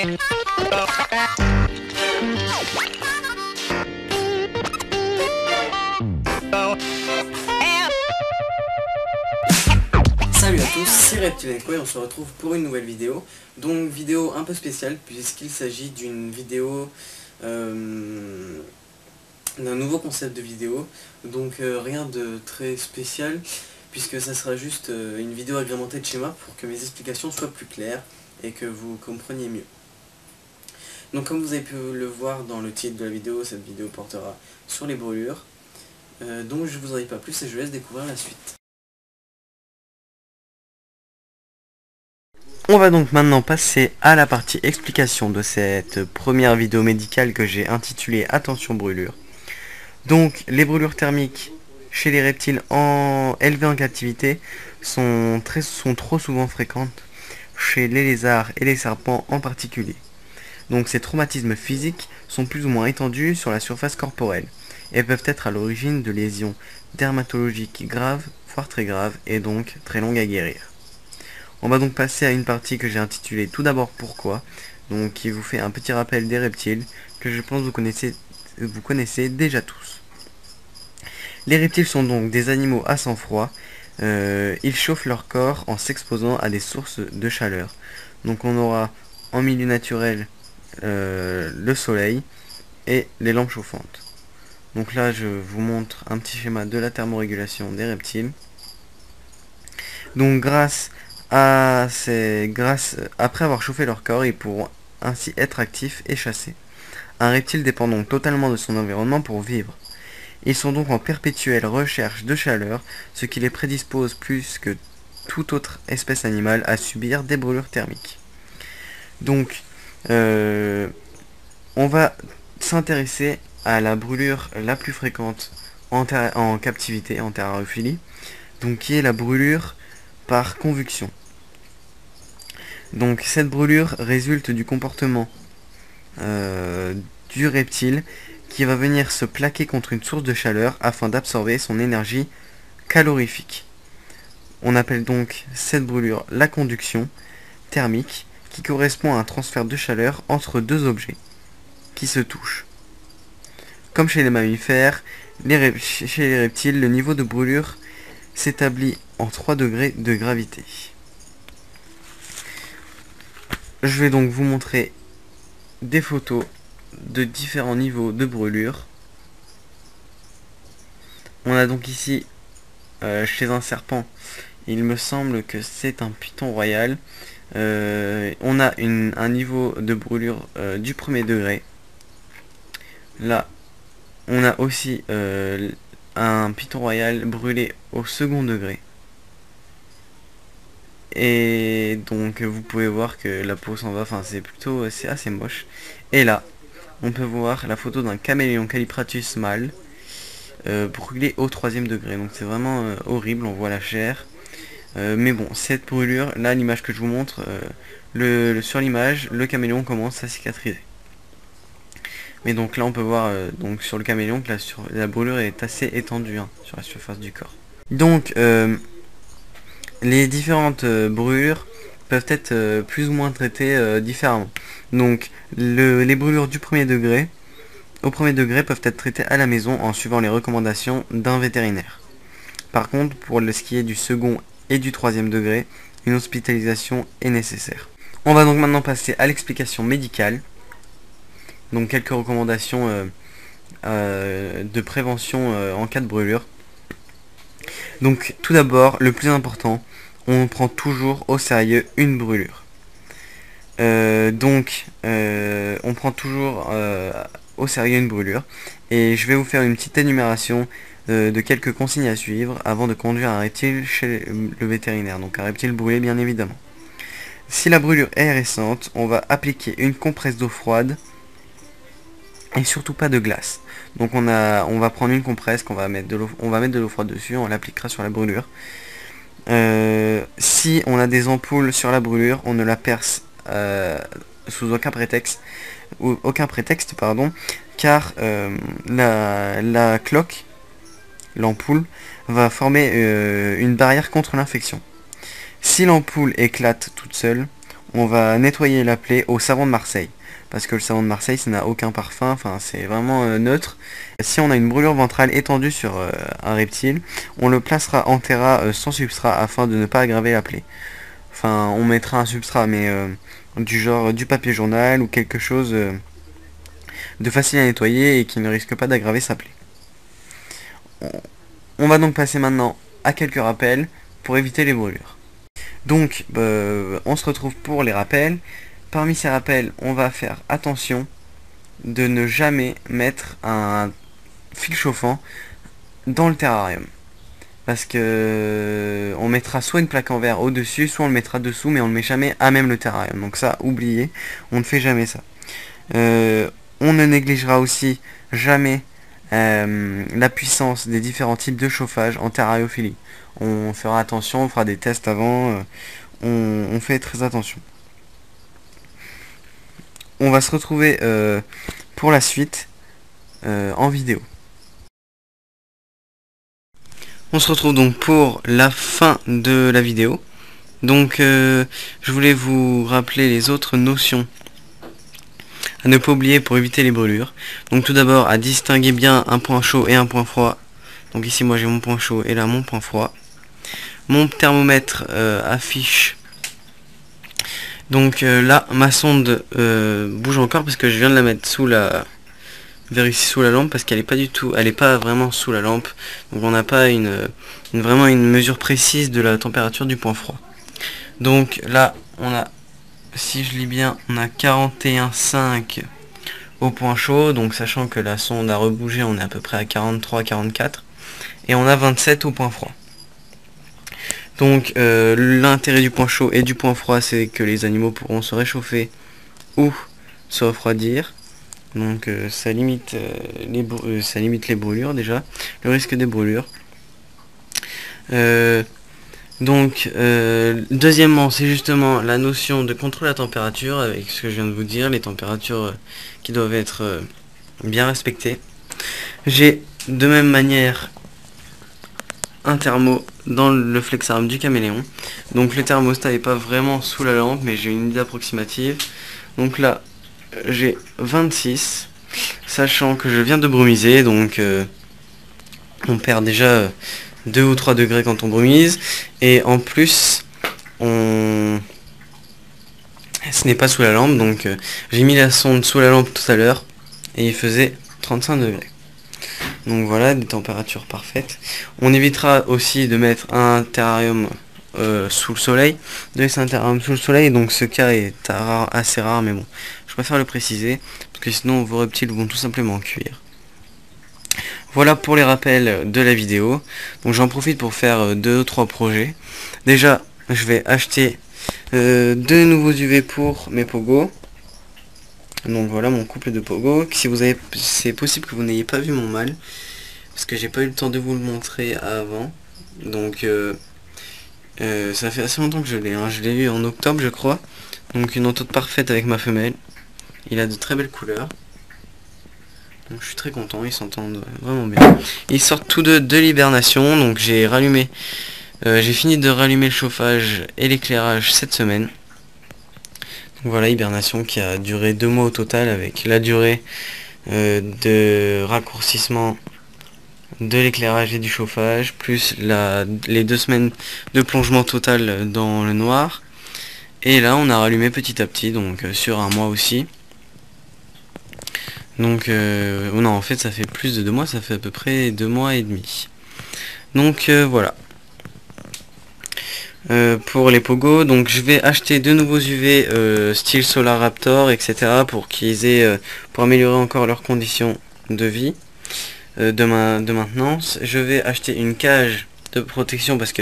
Salut à tous, c'est Reptile Co et on se retrouve pour une nouvelle vidéo. Donc vidéo un peu spéciale puisqu'il s'agit d'une vidéo d'un nouveau concept de vidéo. Donc rien de très spécial puisque ça sera juste une vidéo agrémentée de schémas pour que mes explications soient plus claires et que vous compreniez mieux. Donc comme vous avez pu le voir dans le titre de la vidéo, cette vidéo portera sur les brûlures. Donc je vous en dis pas plus et je laisse découvrir la suite. On va donc maintenant passer à la partie explication de cette première vidéo médicale que j'ai intitulée Attention brûlures. Donc les brûlures thermiques chez les reptiles élevés en captivité sont trop souvent fréquentes chez les lézards et les serpents en particulier. Donc ces traumatismes physiques sont plus ou moins étendus sur la surface corporelle et peuvent être à l'origine de lésions dermatologiques graves, voire très graves, et donc très longues à guérir. On va donc passer à une partie que j'ai intitulée tout d'abord pourquoi, donc qui vous fait un petit rappel des reptiles que je pense vous connaissez déjà tous. Les reptiles sont donc des animaux à sang froid. Ils chauffent leur corps en s'exposant à des sources de chaleur. Donc on aura en milieu naturel le soleil et les lampes chauffantes. Donc là je vous montre un petit schéma de la thermorégulation des reptiles. Donc après avoir chauffé leur corps, ils pourront ainsi être actifs et chassés. Un reptile dépend donc totalement de son environnement pour vivre. Ils sont donc en perpétuelle recherche de chaleur, ce qui les prédispose plus que toute autre espèce animale à subir des brûlures thermiques. Donc, on va s'intéresser à la brûlure la plus fréquente en captivité, en terrarophilie, donc qui est la brûlure par convection. Donc cette brûlure résulte du comportement du reptile qui va venir se plaquer contre une source de chaleur afin d'absorber son énergie calorifique. On appelle donc cette brûlure la conduction thermique, qui correspond à un transfert de chaleur entre deux objets qui se touchent. Comme chez les mammifères, chez les reptiles, le niveau de brûlure s'établit en 3 degrés de gravité. Je vais donc vous montrer des photos de différents niveaux de brûlure. On a donc ici chez un serpent, il me semble que c'est un python royal, on a un niveau de brûlure du premier degré. Là on a aussi un python royal brûlé au second degré, et donc vous pouvez voir que la peau s'en va, enfin c'est assez moche. Et là on peut voir la photo d'un caméléon calipratus mâle brûlé au troisième degré. Donc c'est vraiment horrible, on voit la chair. Mais bon, cette brûlure, là l'image que je vous montre, sur l'image, le caméléon commence à cicatriser. Mais donc là on peut voir donc sur le caméléon que la brûlure est assez étendue sur la surface du corps. Donc les différentes brûlures peuvent être plus ou moins traitées différemment. Donc les brûlures au premier degré peuvent être traitées à la maison en suivant les recommandations d'un vétérinaire. Par contre, pour ce qui est du second et du troisième degré, une hospitalisation est nécessaire. On va donc maintenant passer à l'explication médicale. Donc quelques recommandations de prévention en cas de brûlure. Donc tout d'abord, le plus important, on prend toujours au sérieux une brûlure. On prend toujours au sérieux une brûlure. Et je vais vous faire une petite énumération de quelques consignes à suivre avant de conduire un reptile chez le vétérinaire. Donc un reptile brûlé bien évidemment. Si la brûlure est récente, on va appliquer une compresse d'eau froide et surtout pas de glace. Donc on va prendre une compresse qu'on va mettre de l'eau froide dessus, on l'appliquera sur la brûlure. Si on a des ampoules sur la brûlure, on ne la perce sous aucun prétexte, car la cloque, l'ampoule, va former une barrière contre l'infection. Si l'ampoule éclate toute seule, on va nettoyer la plaie au savon de Marseille. Parce que le savon de Marseille, ça n'a aucun parfum, enfin c'est vraiment neutre. Si on a une brûlure ventrale étendue sur un reptile, on le placera en terra sans substrat afin de ne pas aggraver la plaie. Enfin, on mettra un substrat, mais du genre du papier journal ou quelque chose de facile à nettoyer et qui ne risque pas d'aggraver sa plaie. On va donc passer maintenant à quelques rappels pour éviter les brûlures. Donc, on se retrouve pour les rappels. Parmi ces rappels, on va faire attention de ne jamais mettre un fil chauffant dans le terrarium. Parce que on mettra soit une plaque en verre au-dessus, soit on le mettra dessous, mais on ne le met jamais à même le terrarium. Donc ça, oubliez, on ne fait jamais ça. On ne négligera aussi jamais la puissance des différents types de chauffage en terrariophilie. On fera attention, on fera des tests avant, on fait très attention. On va se retrouver pour la suite en vidéo. On se retrouve donc pour la fin de la vidéo. Donc je voulais vous rappeler les autres notions à ne pas oublier pour éviter les brûlures. Donc tout d'abord à distinguer bien un point chaud et un point froid. Donc ici moi j'ai mon point chaud et là mon point froid. Mon thermomètre affiche... Donc là, ma sonde bouge encore parce que je viens de la mettre sous la, sous la lampe parce qu'elle n'est pas du tout, elle n'est pas vraiment sous la lampe. Donc on n'a pas vraiment une mesure précise de la température du point froid. Donc là, on a, si je lis bien, on a 41,5 au point chaud. Donc sachant que la sonde a rebougé, on est à peu près à 43-44. Et on a 27 au point froid. Donc l'intérêt du point chaud et du point froid, c'est que les animaux pourront se réchauffer ou se refroidir. Donc ça limite les brûlures déjà, le risque des brûlures. Deuxièmement, c'est justement la notion de contrôle de la température, avec ce que je viens de vous dire, les températures qui doivent être bien respectées. J'ai de même manière un thermo dans le flexarium du caméléon. Donc le thermostat n'est pas vraiment sous la lampe, mais j'ai une idée approximative. Donc là j'ai 26, sachant que je viens de brumiser, donc on perd déjà 2 ou 3 degrés quand on brumise, et en plus ce n'est pas sous la lampe, donc j'ai mis la sonde sous la lampe tout à l'heure et il faisait 35 degrés. Donc voilà, des températures parfaites. On évitera aussi de mettre un terrarium sous le soleil, de laisser un terrarium sous le soleil, donc ce cas est assez rare, mais bon, je préfère le préciser, parce que sinon vos reptiles vont tout simplement cuire. Voilà pour les rappels de la vidéo. Donc j'en profite pour faire 2 ou 3 projets. Déjà, je vais acheter 2 nouveaux UV pour mes pogos. Donc voilà mon couple de pogo. Si vous avez, c'est possible que vous n'ayez pas vu mon mâle parce que j'ai pas eu le temps de vous le montrer avant. Donc ça fait assez longtemps que je l'ai. Hein. Je l'ai eu en octobre je crois. Donc une entente parfaite avec ma femelle. Il a de très belles couleurs. Donc je suis très content. Ils s'entendent vraiment bien. Ils sortent tous deux de l'hibernation. Donc j'ai rallumé, j'ai fini de rallumer le chauffage et l'éclairage cette semaine. Voilà, hibernation qui a duré 2 mois au total, avec la durée de raccourcissement de l'éclairage et du chauffage, plus les 2 semaines de plongement total dans le noir. Et là, on a rallumé petit à petit, donc sur 1 mois aussi. Donc, non, en fait, ça fait plus de 2 mois, ça fait à peu près 2 mois et demi. Donc, voilà. Pour les pogos, donc je vais acheter 2 nouveaux UV style Solar Raptor, etc. pour qu'ils aient, pour améliorer encore leurs conditions de vie, de maintenance. Je vais acheter une cage de protection parce que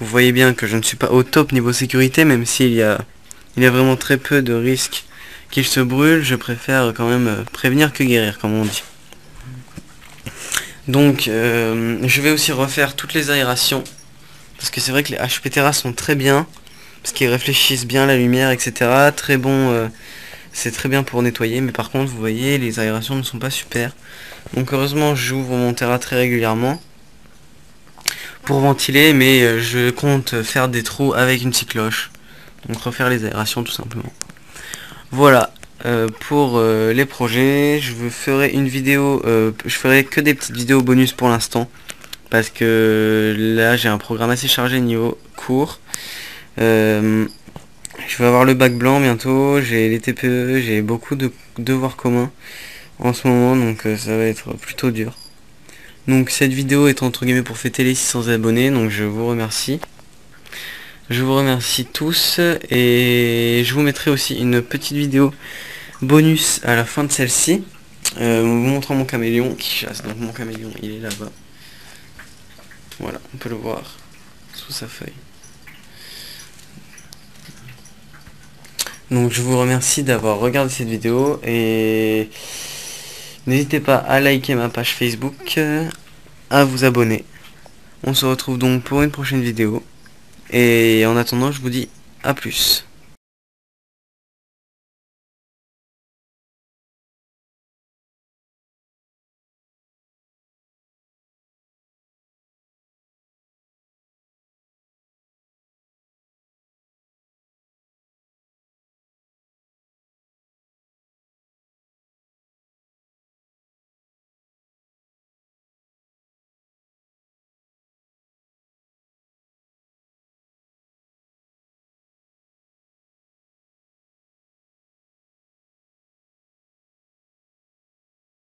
vous voyez bien que je ne suis pas au top niveau sécurité, même s'il y a, vraiment très peu de risques qu'ils se brûlent. Je préfère quand même prévenir que guérir, comme on dit. Donc je vais aussi refaire toutes les aérations. Parce que c'est vrai que les HP Terra sont très bien, parce qu'ils réfléchissent bien la lumière, etc. Très bon, c'est très bien pour nettoyer, mais par contre, vous voyez, les aérations ne sont pas super. Donc heureusement, j'ouvre mon Terra très régulièrement pour ventiler, mais je compte faire des trous avec une cycloche. Donc refaire les aérations tout simplement. Voilà. Pour les projets, je vous ferai une vidéo, je ferai que des petites vidéos bonus pour l'instant, parce que là j'ai un programme assez chargé niveau cours. Je vais avoir le bac blanc bientôt, j'ai les TPE, j'ai beaucoup de devoirs communs en ce moment, donc ça va être plutôt dur. Donc cette vidéo est entre guillemets pour fêter les 600 abonnés, donc je vous remercie. Je vous remercie tous, et je vous mettrai aussi une petite vidéo bonus à la fin de celle-ci, vous montrant mon caméléon qui chasse. Donc mon caméléon, il est là-bas. Voilà, on peut le voir sous sa feuille. Donc je vous remercie d'avoir regardé cette vidéo, et n'hésitez pas à liker ma page Facebook, à vous abonner. On se retrouve donc pour une prochaine vidéo. Et en attendant, je vous dis à plus.